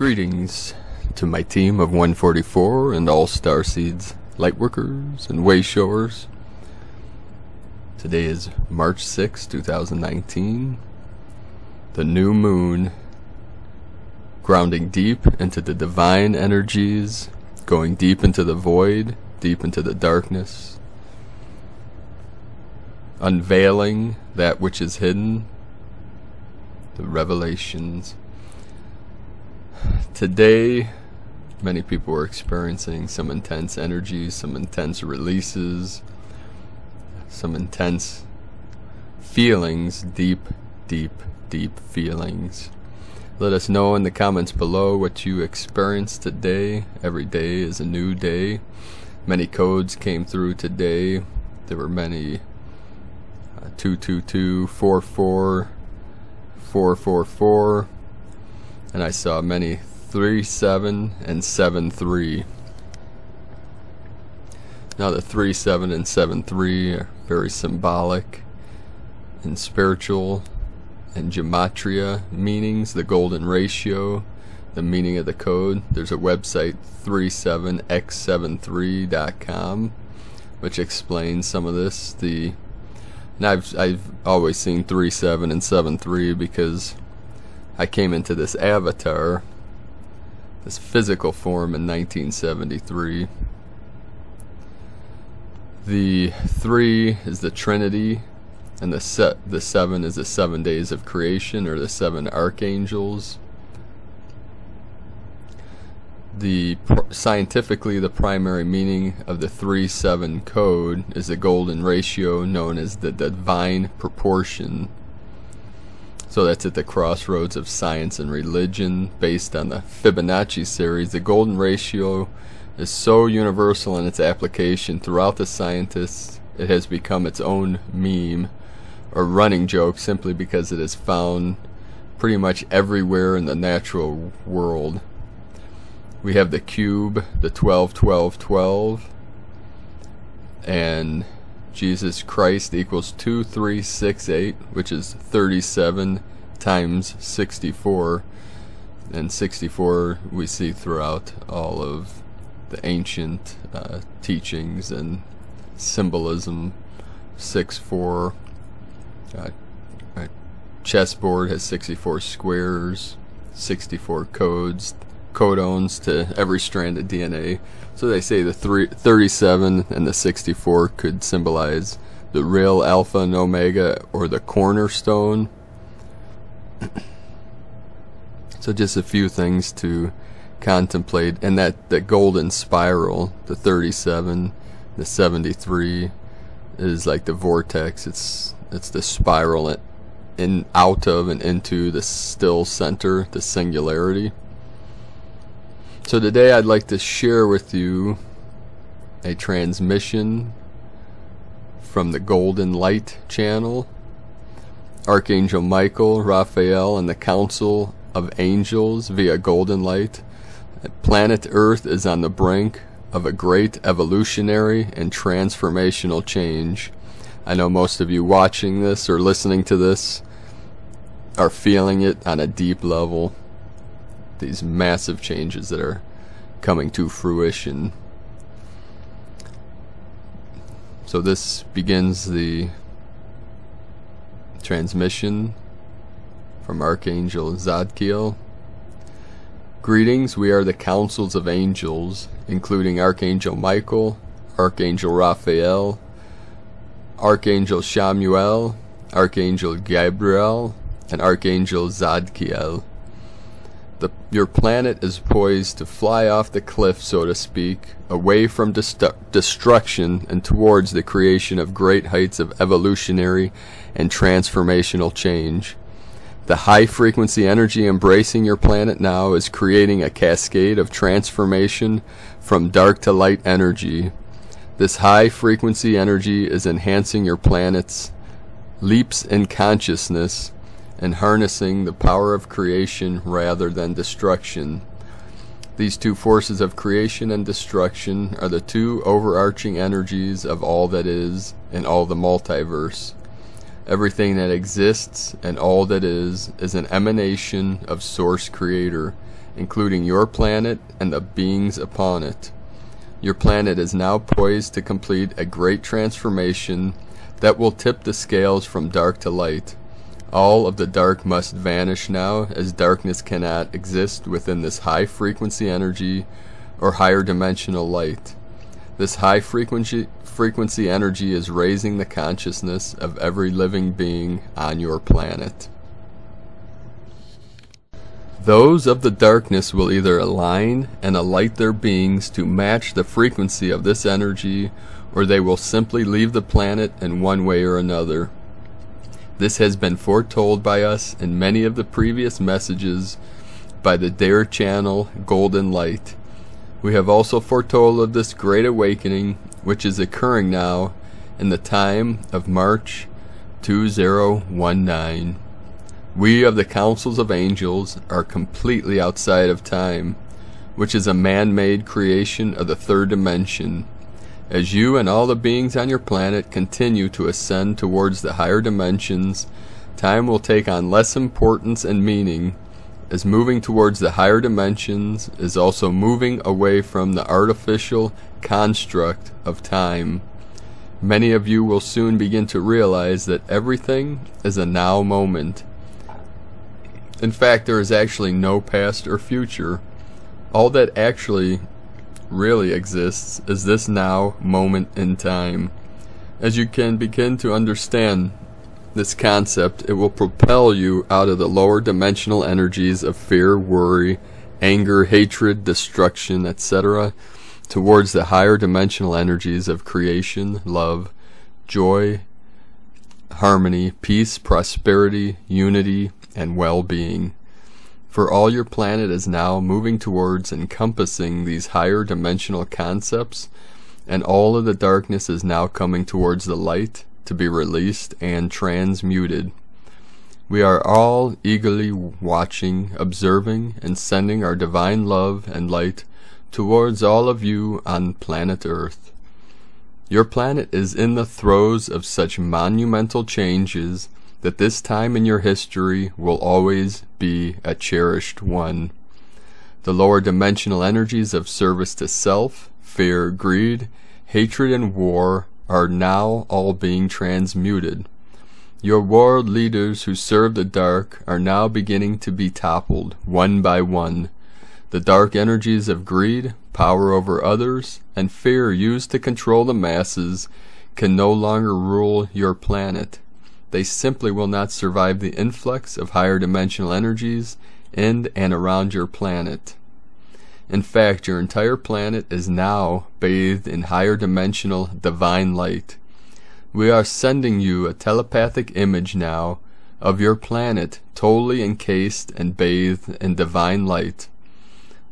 Greetings to my team of 144 and all starseeds, lightworkers, and wayshowers. Today is March 6, 2019. The new moon, grounding deep into the divine energies, going deep into the void, deep into the darkness, unveiling that which is hidden, the revelations. Today, many people are experiencing some intense energies, some intense releases, some intense feelings, deep feelings. Let us know in the comments below what you experienced today. Every day is a new day. Many codes came through today. There were many 222, 44, 444. And I saw many 3-7 and 7-3. Now the 3-7 and 7-3 are very symbolic and spiritual and gematria meanings, the golden ratio, the meaning of the code. There's a website, 37x73.com, which explains some of this. And I've always seen 3-7 and 7-3 because I came into this avatar, this physical form, in 1973. The 3 is the Trinity, and the 7 is the 7 days of creation, or the 7 archangels. Scientifically, the primary meaning of the 3-7 code is the golden ratio, known as the divine proportion. So that's at the crossroads of science and religion, based on the Fibonacci series. The golden ratio is so universal in its application throughout the scientists, it has become its own meme or running joke, simply because it is found pretty much everywhere in the natural world. We have the cube, the 12-12-12, and Jesus Christ equals 2368, which is 37 times 64, and 64 we see throughout all of the ancient teachings and symbolism. 6-4, a chessboard has 64 squares, 64 codes, codons to every strand of DNA. So they say the 37 and the 64 could symbolize the real alpha and omega, or the cornerstone. So just a few things to contemplate. And that golden spiral, the 37, the 73, is like the vortex. It's the spiral in out of and into the still center, the singularity. So today I'd like to share with you a transmission from the Golden Light channel. Archangel Michael, Raphael, and the Council of Angels via Golden Light. Planet Earth is on the brink of a great evolutionary and transformational change. I know most of you watching this or listening to this are feeling it on a deep level. These massive changes that are coming to fruition. So this begins the transmission from Archangel Zadkiel. Greetings, we are the councils of angels, including Archangel Michael, Archangel Raphael, Archangel Shamuel, Archangel Gabriel, and Archangel Zadkiel. Your planet is poised to fly off the cliff, so to speak, away from destruction and towards the creation of great heights of evolutionary and transformational change. The high-frequency energy embracing your planet now is creating a cascade of transformation from dark to light energy. This high-frequency energy is enhancing your planet's leaps in consciousness and harnessing the power of creation rather than destruction. These two forces of creation and destruction are the two overarching energies of all that is and all the multiverse. Everything that exists and all that is an emanation of Source Creator, including your planet and the beings upon it. Your planet is now poised to complete a great transformation that will tip the scales from dark to light. All of the dark must vanish now, as darkness cannot exist within this high-frequency energy or higher dimensional light. This high-frequency energy is raising the consciousness of every living being on your planet. Those of the darkness will either align and alight their beings to match the frequency of this energy, or they will simply leave the planet in one way or another. This has been foretold by us in many of the previous messages by the Dare Channel Golden Light. We have also foretold of this great awakening, which is occurring now in the time of March 2019. We of the councils of angels are completely outside of time, which is a man-made creation of the third dimension. As you and all the beings on your planet continue to ascend towards the higher dimensions, time will take on less importance and meaning, as moving towards the higher dimensions is also moving away from the artificial construct of time. Many of you will soon begin to realize that everything is a now moment. In fact, there is actually no past or future. All that actually really exists is this now moment in time. As you can begin to understand this concept, it will propel you out of the lower dimensional energies of fear, worry, anger, hatred, destruction, etc., towards the higher dimensional energies of creation, love, joy, harmony, peace, prosperity, unity, and well-being. For all your planet is now moving towards encompassing these higher dimensional concepts, and all of the darkness is now coming towards the light to be released and transmuted. We are all eagerly watching, observing, and sending our divine love and light towards all of you on planet Earth. Your planet is in the throes of such monumental changes that this time in your history will always be a cherished one. The lower dimensional energies of service to self, fear, greed, hatred, and war are now all being transmuted. Your world leaders who serve the dark are now beginning to be toppled one by one. The dark energies of greed, power over others, and fear used to control the masses can no longer rule your planet. They simply will not survive the influx of higher dimensional energies in and around your planet. In fact, your entire planet is now bathed in higher dimensional divine light. We are sending you a telepathic image now of your planet totally encased and bathed in divine light.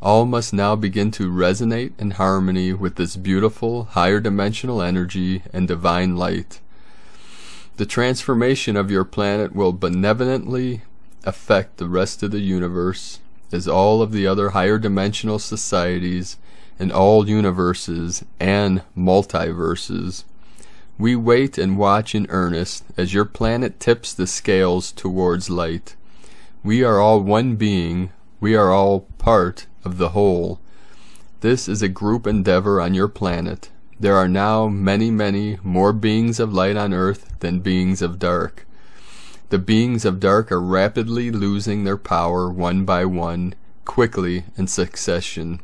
All must now begin to resonate in harmony with this beautiful higher dimensional energy and divine light. The transformation of your planet will benevolently affect the rest of the universe, as all of the other higher dimensional societies in all universes and multiverses. We wait and watch in earnest as your planet tips the scales towards light. We are all one being. We are all part of the whole. This is a group endeavor on your planet. There are now many more beings of light on earth than beings of dark. The beings of dark are rapidly losing their power one by one, quickly in succession.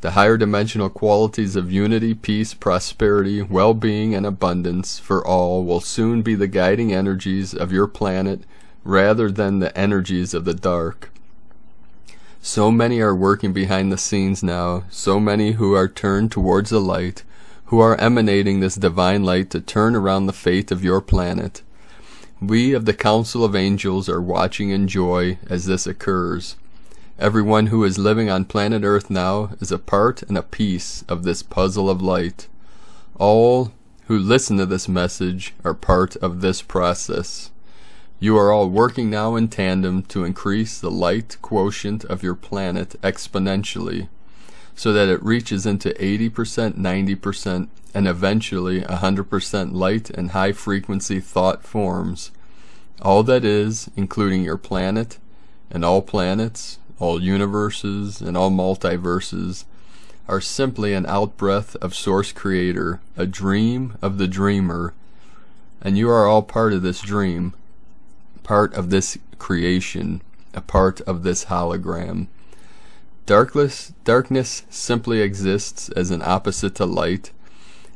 The higher dimensional qualities of unity, peace, prosperity, well-being, and abundance for all will soon be the guiding energies of your planet rather than the energies of the dark. So many are working behind the scenes now, so many who are turned towards the light, who are emanating this divine light to turn around the fate of your planet. We of the Council of Angels are watching in joy as this occurs. Everyone who is living on planet Earth now is a part and a piece of this puzzle of light. All who listen to this message are part of this process. You are all working now in tandem to increase the light quotient of your planet exponentially, so that it reaches into 80%, 90%, and eventually 100% light and high-frequency thought forms. All that is, including your planet and all planets, all universes, and all multiverses are simply an outbreath of Source Creator, a dream of the dreamer, and you are all part of this dream, part of this creation, a part of this hologram. Darkness simply exists as an opposite to light,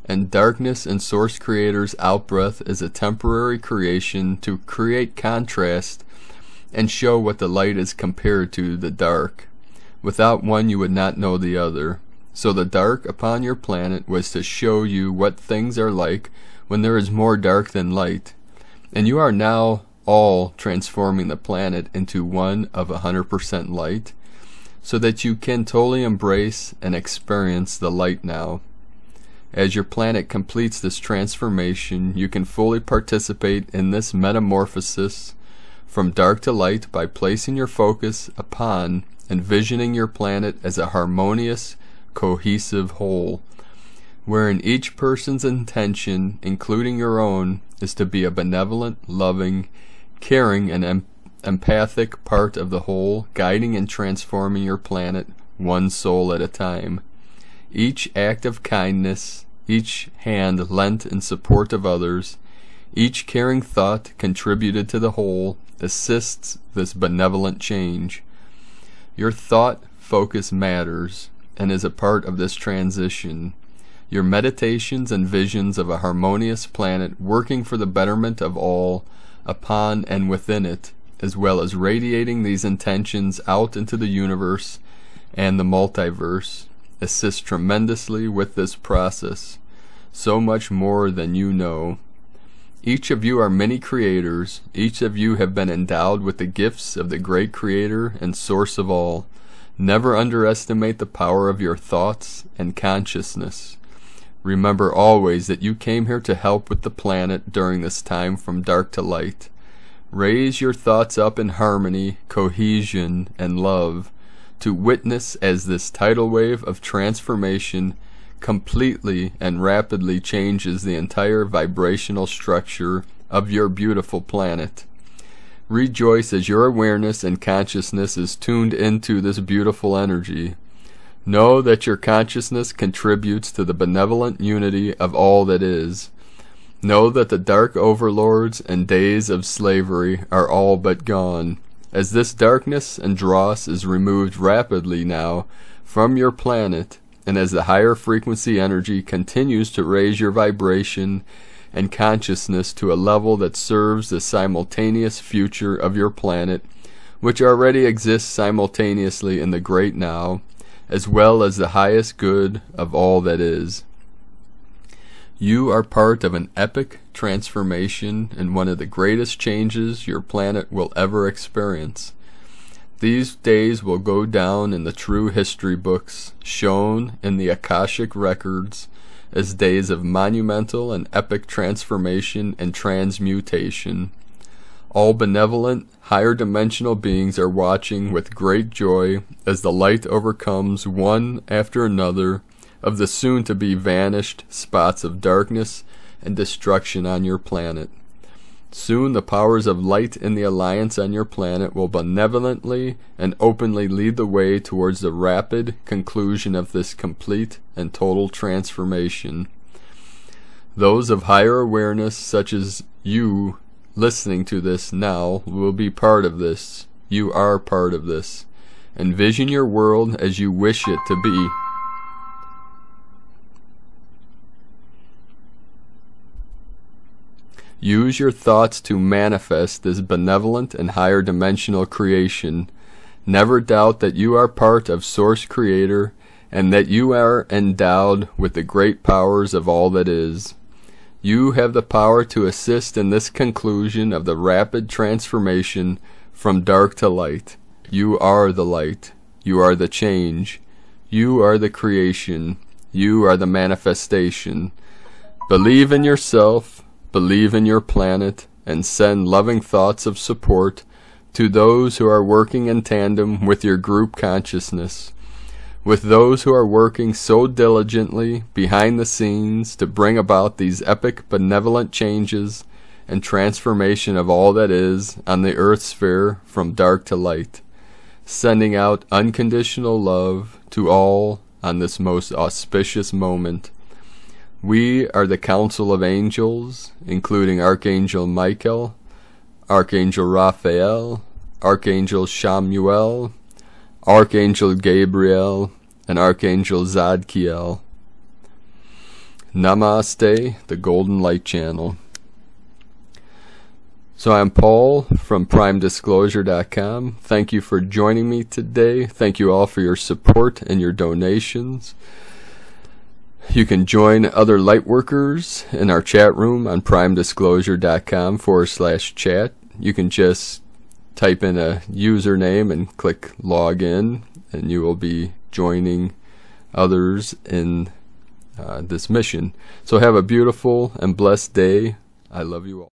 and darkness and Source Creator's outbreath is a temporary creation to create contrast and show what the light is compared to the dark. Without one you would not know the other. So the dark upon your planet was to show you what things are like when there is more dark than light, and you are now all transforming the planet into one of 100% light, so that you can totally embrace and experience the light now. As your planet completes this transformation, you can fully participate in this metamorphosis from dark to light by placing your focus upon envisioning your planet as a harmonious, cohesive whole, wherein each person's intention, including your own, is to be a benevolent, loving, caring, and empathic part of the whole, guiding and transforming your planet one soul at a time. Each act of kindness, each hand lent in support of others, each caring thought contributed to the whole assists this benevolent change. Your thought focus matters and is a part of this transition. Your meditations and visions of a harmonious planet working for the betterment of all upon and within it, as well as radiating these intentions out into the universe and the multiverse, assist tremendously with this process, so much more than you know. Each of you are many creators. Each of you have been endowed with the gifts of the great creator and source of all. Never underestimate the power of your thoughts and consciousness. Remember always that you came here to help with the planet during this time from dark to light. Raise your thoughts up in harmony, cohesion, and love to witness as this tidal wave of transformation completely and rapidly changes the entire vibrational structure of your beautiful planet. Rejoice as your awareness and consciousness is tuned into this beautiful energy. Know that your consciousness contributes to the benevolent unity of all that is. Know that the dark overlords and days of slavery are all but gone, as this darkness and dross is removed rapidly now from your planet, and as the higher frequency energy continues to raise your vibration and consciousness to a level that serves the simultaneous future of your planet, which already exists simultaneously in the great now, as well as the highest good of all that is. You are part of an epic transformation and one of the greatest changes your planet will ever experience. These days will go down in the true history books, shown in the Akashic Records, as days of monumental and epic transformation and transmutation. All benevolent, higher dimensional beings are watching with great joy as the light overcomes one after another of the soon-to-be vanished spots of darkness and destruction on your planet. Soon the powers of light in the alliance on your planet will benevolently and openly lead the way towards the rapid conclusion of this complete and total transformation. Those of higher awareness, such as you listening to this now, will be part of this. You are part of this. Envision your world as you wish it to be. Use your thoughts to manifest this benevolent and higher dimensional creation. Never doubt that you are part of Source Creator and that you are endowed with the great powers of all that is. You have the power to assist in this conclusion of the rapid transformation from dark to light. You are the light. You are the change. You are the creation. You are the manifestation. Believe in yourself. Believe in your planet and send loving thoughts of support to those who are working in tandem with your group consciousness, with those who are working so diligently behind the scenes to bring about these epic benevolent changes and transformation of all that is on the earth sphere from dark to light. sending out unconditional love to all on this most auspicious moment. We are the Council of Angels, including Archangel Michael, Archangel Raphael, Archangel Shamuel, Archangel Gabriel, and Archangel Zadkiel. Namaste, the Golden Light Channel. So I'm Paul from primedisclosure.com. Thank you for joining me today. Thank you all for your support and your donations. You can join other lightworkers in our chat room on primedisclosure.com/chat. You can just type in a username and click login, and you will be joining others in this mission. So have a beautiful and blessed day. I love you all.